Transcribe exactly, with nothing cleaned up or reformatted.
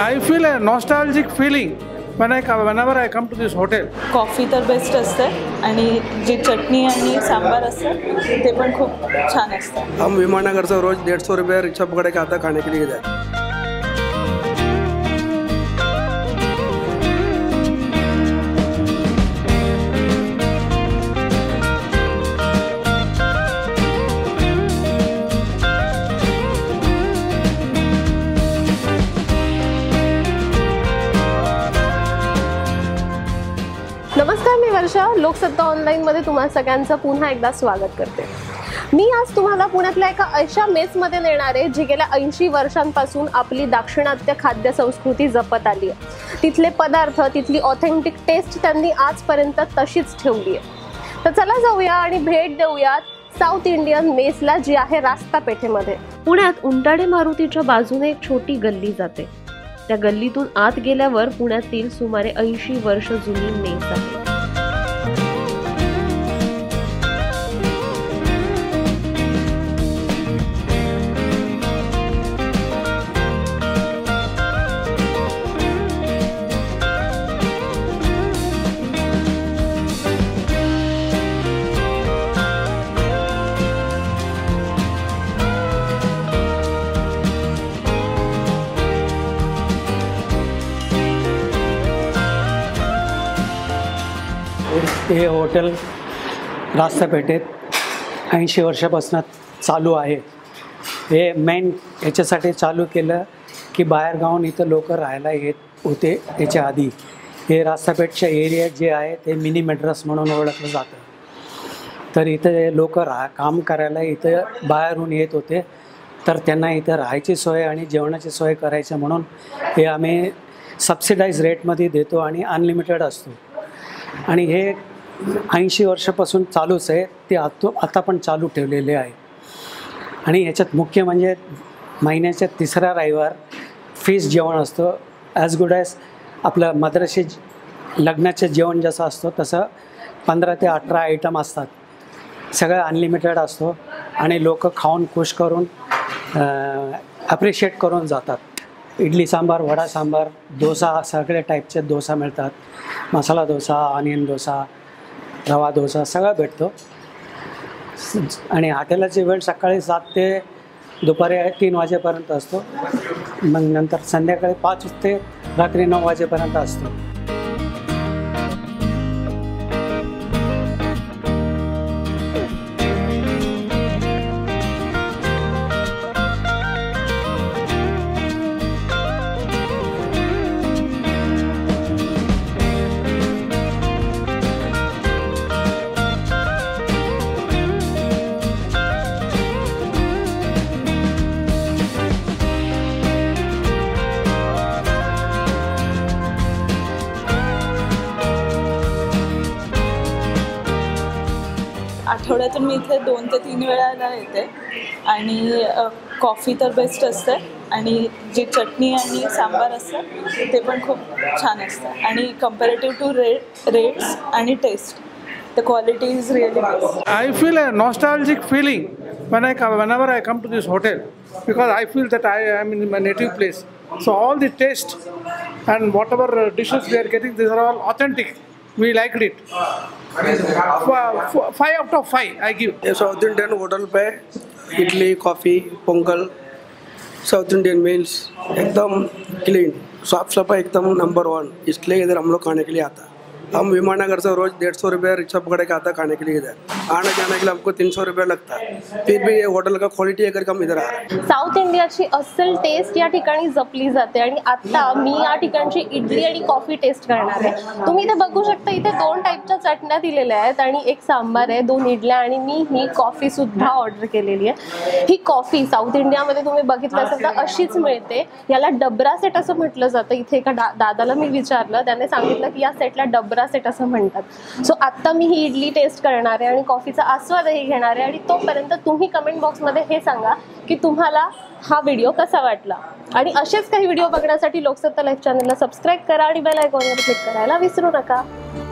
I feel a nostalgic feeling when I come, whenever I come to this hotel. Coffee तर best असते आणि जी चटणी आणि सांबार असते ते पण खूप छान असते. हम विमाननगरचा रोज डेढ़ सौ रुपये रिक्शा पकड़ के आता खाने के लिए जाते. नमस्कार, मी वर्षा लोकसत्ता ऑनलाईनमध्ये तुम्हाला सगळ्यांचं पुन्हा एकदा स्वागत करते. मी आज तुम्हाला पुण्यातल्या एका अशा मेसमध्ये नेणार आहे जी गेल्या ऐंशी वर्षांपासून आपली दाक्षिणात्य खाद्य संस्कृती जपत आली आहे. तिथले पदार्थ, तिथली ऑथेंटिक टेस्ट त्यांनी आजपर्यंत तशीच ठेवली आहे. तर चला जाऊया आणि भेट देऊयात साउथ इंडियन मेसला जी आहे रास्तापेठेमध्ये. पुण्यात उंटाडे मारुतीच्या बाजूने एक छोटी गल्ली जाते. त्या गल्लीतून आत गेल्यावर पुण्यातील सुमारे ऐंशी वर्ष जुनी मेस आहे. हे हॉटेल रास्तापेठेत ऐंशी वर्षापासून चालू आहे. हे मेन याच्यासाठी चालू केलं की बाहेरगावून इथं लोक राहायला येत होते. त्याच्या आधी हे रास्तापेठच्या एरिया जे आहे ते मिनी मॅड्रास म्हणून ओळखलं जातं. तर इथं लोक राह काम करायला इथं बाहेरून येत होते. तर त्यांना इथं राहायची सोय आणि जेवणाची सोय करायची म्हणून हे आम्ही सबसिडाईज रेटमध्ये देतो आणि अनलिमिटेड असतो. आणि हे ऐंशी वर्षापासून चालूच आहे, ते आतो आता पण चालू ठेवलेले आहे. आणि याच्यात मुख्य म्हणजे महिन्याच्या तिसरा रविवार फिश जेवण असतं. ॲज गुड ॲज आपलं मद्रासी लग्नाचं जेवण जसं असतं तसं पंधरा ते अठरा आयटम असतात. सगळं अनलिमिटेड असतो आणि लोक खाऊन खुश करून ॲप्रिशिएट करून जातात. इडली सांबार, वडा सांबार, डोसा, सगळे टाईपचे डोसा मिळतात. मसाला डोसा, ऑनियन डोसा, रवा डोसा सगळं भेटतो. आणि हॉटेलाची वेळ सकाळी सात ते दुपारी तीन वाजेपर्यंत असतो. मग नंतर संध्याकाळी पाच ते रात्री नऊ वाजेपर्यंत असतो. आठवड्यातून मी इथे दोन ते तीन वेळाला येते आणि कॉफी तर बेस्ट असते आणि जी चटणी आणि सांबार असते ते पण खूप छान असतं. आणि कंपॅरेटिव्ह टू रेट रेट्स आणि taste the quality is really best. I feel a nostalgic feeling when I come whenever I come to this hotel because I feel that I am in my native place. So all the taste and whatever dishes we are getting this are all authentic. We liked it. Uh, five out of five, I give. South Indian hotel पे idli, coffee, pongal, South Indian meals एकदम clean, साफ सफाई एकदम number one. इसलिए इधर हम लोग खाने के लिए आता. हम विमाननगर से रोज डेढ़ सौ रुपये रिक्शा पकड़ के आता खाने के लिए. इधर आने जाने के लिए हमको तीन सौ रुपये लगता है. फिर भी ये होटल का क्वालिटी अगर कम इधर आ रहा है. साउथ इंडियाची असल टेस्ट या ठिकाणी जपली जाते आणि आता मी या ठिकाणची इडली आणि कॉफी टेस्ट करणार आहे. तुम्ही इथे बघू शकता, इथे दोन टाईपच्या चटण्या दिलेल्या आहेत आणि एक सांबार आहे, दोन इडल्या आणि मी ही कॉफीसुद्धा ऑर्डर केलेली आहे. ही कॉफी साऊथ इंडियामध्ये तुम्ही बघितलं असेल तर अशीच मिळते. याला डबरा सेट असं म्हटलं जातं. इथे एका दा दादाला मी विचारलं, त्याने सांगितलं की या सेटला डबरा सेट असं म्हणतात. सो आता मी ही इडली टेस्ट करणार आहे आणि कॉफीचा आस्वादही घेणार आहे. आणि तोपर्यंत तुम्ही कमेंट बॉक्समध्ये हे सांगा की तुम्हाला हा व्हिडिओ कसा वाटला. आणि असेच काही व्हिडिओ बघण्यासाठी लोकसत्ता लाईव्ह चॅनलला सबस्क्राईब करा आणि बेल आयकॉनवर क्लिक करायला विसरू नका.